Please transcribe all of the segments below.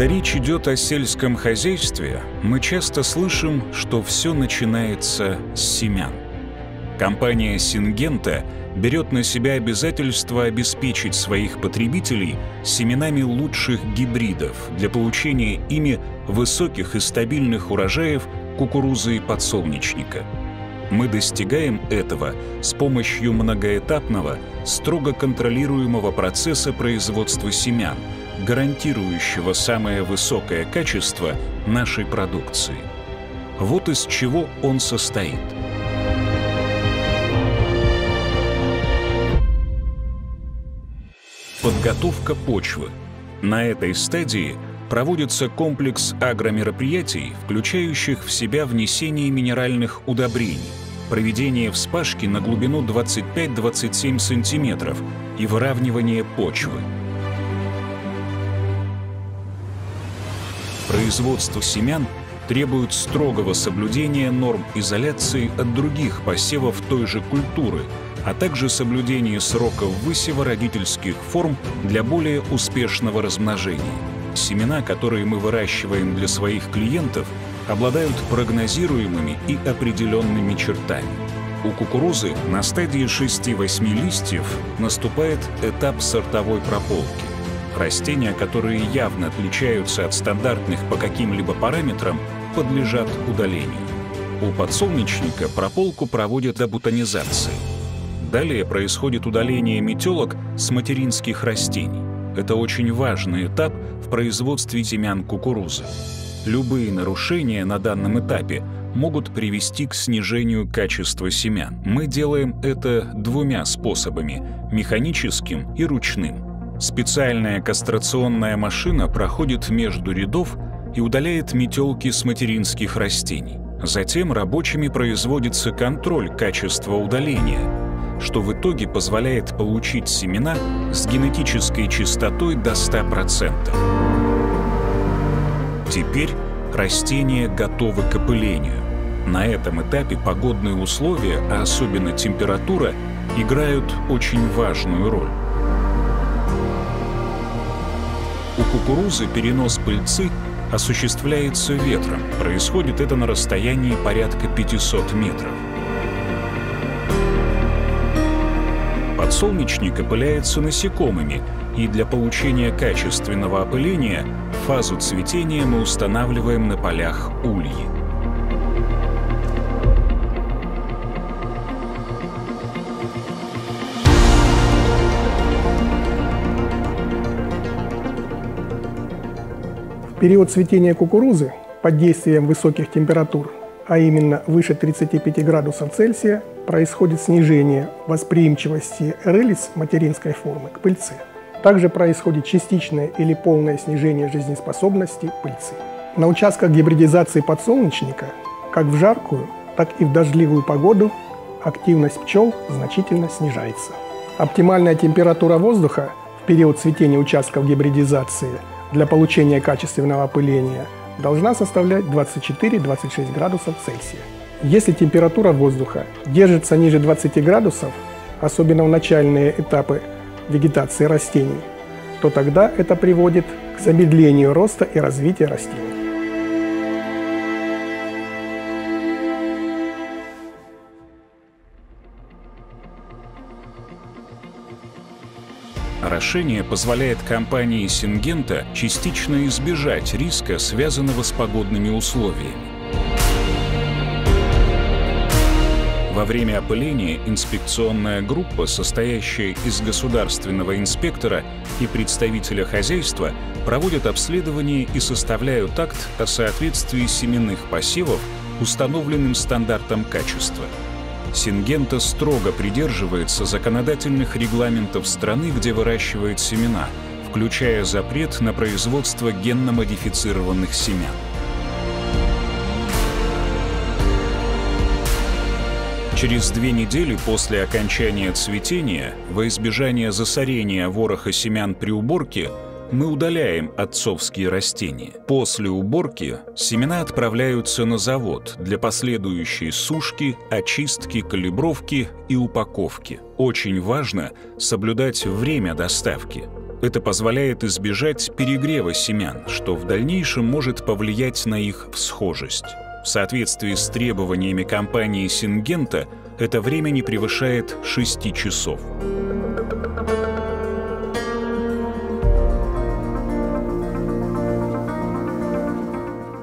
Когда речь идет о сельском хозяйстве, мы часто слышим, что все начинается с семян. Компания «Сингента» берет на себя обязательство обеспечить своих потребителей семенами лучших гибридов для получения ими высоких и стабильных урожаев кукурузы и подсолнечника. Мы достигаем этого с помощью многоэтапного, строго контролируемого процесса производства семян, гарантирующего самое высокое качество нашей продукции. Вот из чего он состоит. Подготовка почвы. На этой стадии проводится комплекс агромероприятий, включающих в себя внесение минеральных удобрений, проведение вспашки на глубину 25-27 см и выравнивание почвы. Производство семян требует строгого соблюдения норм изоляции от других посевов той же культуры, а также соблюдения сроков высева родительских форм для более успешного размножения. Семена, которые мы выращиваем для своих клиентов, обладают прогнозируемыми и определенными чертами. У кукурузы на стадии 6-8 листьев наступает этап сортовой прополки. Растения, которые явно отличаются от стандартных по каким-либо параметрам, подлежат удалению. У подсолнечника прополку проводят до бутонизации. Далее происходит удаление метелок с материнских растений. Это очень важный этап в производстве семян кукурузы. Любые нарушения на данном этапе могут привести к снижению качества семян. Мы делаем это двумя способами – механическим и ручным. Специальная кастрационная машина проходит между рядов и удаляет метелки с материнских растений. Затем рабочими производится контроль качества удаления, что в итоге позволяет получить семена с генетической чистотой до 100%. Теперь растения готовы к опылению. На этом этапе погодные условия, а особенно температура, играют очень важную роль. У кукурузы перенос пыльцы осуществляется ветром. Происходит это на расстоянии порядка 500 метров. Подсолнечник опыляется насекомыми, и для получения качественного опыления фазу цветения мы устанавливаем на полях ульи. В период цветения кукурузы под действием высоких температур, а именно выше 35 градусов Цельсия, происходит снижение восприимчивости рылиц материнской формы к пыльце. Также происходит частичное или полное снижение жизнеспособности пыльцы. На участках гибридизации подсолнечника как в жаркую, так и в дождливую погоду активность пчел значительно снижается. Оптимальная температура воздуха в период цветения участков гибридизации для получения качественного опыления должна составлять 24-26 градусов Цельсия. Если температура воздуха держится ниже 20 градусов, особенно в начальные этапы вегетации растений, то тогда это приводит к замедлению роста и развития растений. Орошение позволяет компании «Сингента» частично избежать риска, связанного с погодными условиями. Во время опыления инспекционная группа, состоящая из государственного инспектора и представителя хозяйства, проводит обследование и составляют акт о соответствии семенных посевов установленным стандартам качества. «Сингента» строго придерживается законодательных регламентов страны, где выращивает семена, включая запрет на производство генно-модифицированных семян. Через 2 недели после окончания цветения, во избежание засорения вороха семян при уборке, мы удаляем отцовские растения. После уборки семена отправляются на завод для последующей сушки, очистки, калибровки и упаковки. Очень важно соблюдать время доставки. Это позволяет избежать перегрева семян, что в дальнейшем может повлиять на их всхожесть. В соответствии с требованиями компании «Сингента» это время не превышает 6 часов.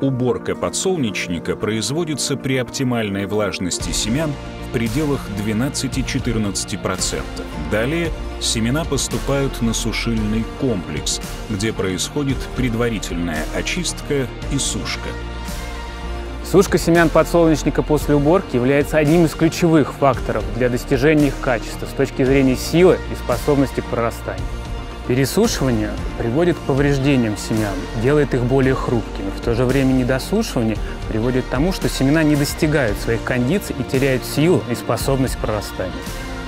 Уборка подсолнечника производится при оптимальной влажности семян в пределах 12–14%. Далее семена поступают на сушильный комплекс, где происходит предварительная очистка и сушка. Сушка семян подсолнечника после уборки является одним из ключевых факторов для достижения их качества с точки зрения силы и способности к прорастанию. Пересушивание приводит к повреждениям семян, делает их более хрупкими. В то же время недосушивание приводит к тому, что семена не достигают своих кондиций и теряют силу и способность к прорастанию.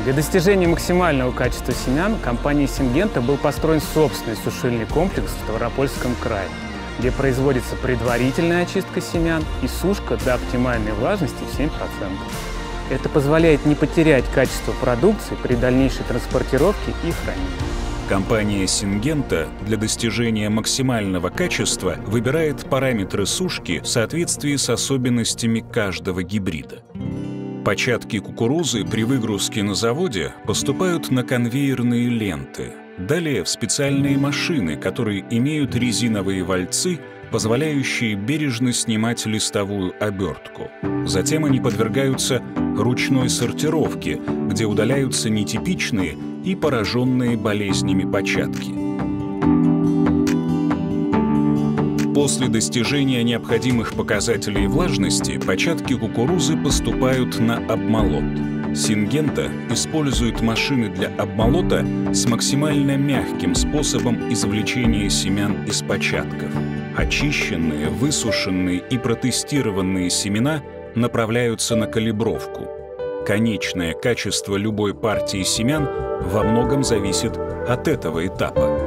Для достижения максимального качества семян компанией «Сингента» был построен собственный сушильный комплекс в Ставропольском крае, где производится предварительная очистка семян и сушка до оптимальной влажности в 7%. Это позволяет не потерять качество продукции при дальнейшей транспортировке и хранении. Компания «Сингента» для достижения максимального качества выбирает параметры сушки в соответствии с особенностями каждого гибрида. Початки кукурузы при выгрузке на заводе поступают на конвейерные ленты. Далее в специальные машины, которые имеют резиновые вальцы, позволяющие бережно снимать листовую обертку. Затем они подвергаются ручной сортировке, где удаляются нетипичные и пораженные болезнями початки. После достижения необходимых показателей влажности початки кукурузы поступают на обмолот. «Сингента» использует машины для обмолота с максимально мягким способом извлечения семян из початков. Очищенные, высушенные и протестированные семена направляются на калибровку. Конечное качество любой партии семян во многом зависит от этого этапа.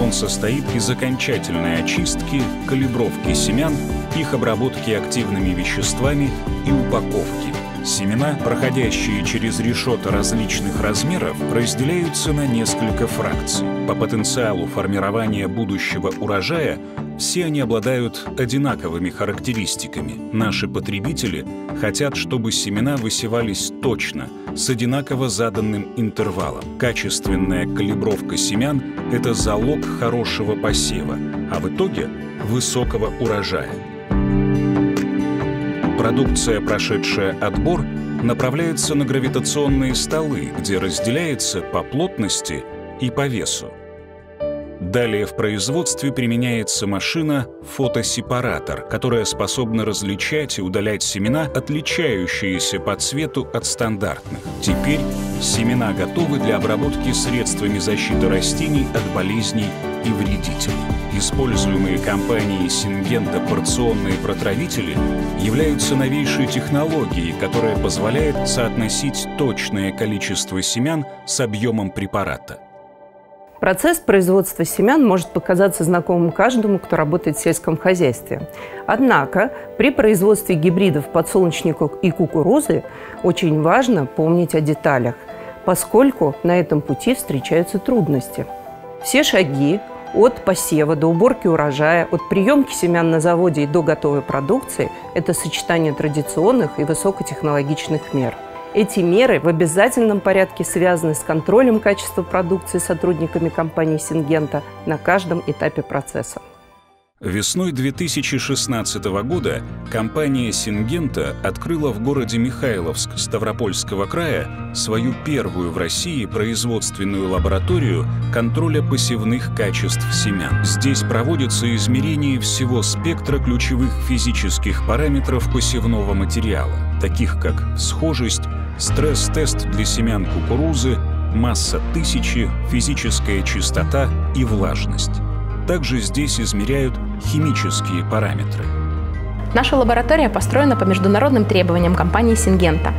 Он состоит из окончательной очистки, калибровки семян, их обработки активными веществами и упаковки. Семена, проходящие через решето различных размеров, разделяются на несколько фракций. По потенциалу формирования будущего урожая все они обладают одинаковыми характеристиками. Наши потребители хотят, чтобы семена высевались точно, с одинаково заданным интервалом. Качественная калибровка семян – это залог хорошего посева, а в итоге – высокого урожая. Продукция, прошедшая отбор, направляется на гравитационные столы, где разделяется по плотности и по весу. Далее в производстве применяется машина «фотосепаратор», которая способна различать и удалять семена, отличающиеся по цвету от стандартных. Теперь семена готовы для обработки средствами защиты растений от болезней и вредителей. Используемые компанией «Сингента» порционные протравители являются новейшей технологией, которая позволяет соотносить точное количество семян с объемом препарата. Процесс производства семян может показаться знакомым каждому, кто работает в сельском хозяйстве. Однако при производстве гибридов подсолнечника и кукурузы очень важно помнить о деталях, поскольку на этом пути встречаются трудности. Все шаги от посева до уборки урожая, от приемки семян на заводе и до готовой продукции – это сочетание традиционных и высокотехнологичных мер. Эти меры в обязательном порядке связаны с контролем качества продукции сотрудниками компании «Сингента» на каждом этапе процесса. Весной 2016 года компания «Сингента» открыла в городе Михайловск Ставропольского края свою первую в России производственную лабораторию контроля посевных качеств семян. Здесь проводится измерение всего спектра ключевых физических параметров посевного материала, таких как всхожесть, стресс-тест для семян кукурузы, масса тысячи, физическая чистота и влажность. Также здесь измеряют химические параметры. Наша лаборатория построена по международным требованиям компании «Сингента».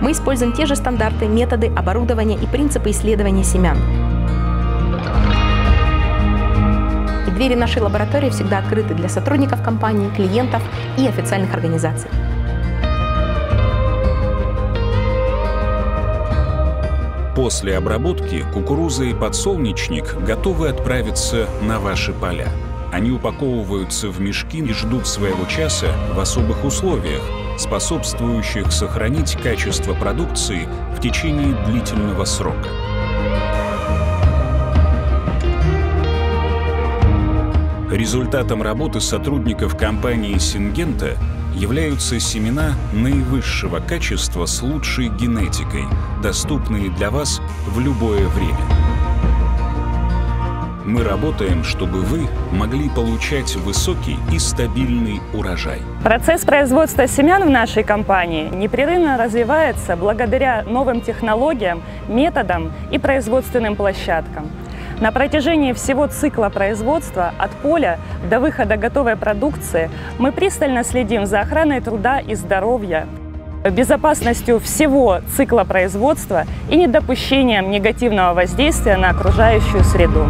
Мы используем те же стандарты, методы, оборудование и принципы исследования семян. И двери нашей лаборатории всегда открыты для сотрудников компании, клиентов и официальных организаций. После обработки кукуруза и подсолнечник готовы отправиться на ваши поля. Они упаковываются в мешки и ждут своего часа в особых условиях, способствующих сохранить качество продукции в течение длительного срока. Результатом работы сотрудников компании «Сингента» являются семена наивысшего качества с лучшей генетикой, доступные для вас в любое время. Мы работаем, чтобы вы могли получать высокий и стабильный урожай. Процесс производства семян в нашей компании непрерывно развивается благодаря новым технологиям, методам и производственным площадкам. На протяжении всего цикла производства, от поля до выхода готовой продукции, мы пристально следим за охраной труда и здоровья, безопасностью всего цикла производства и недопущением негативного воздействия на окружающую среду.